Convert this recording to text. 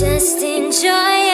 Just enjoy it.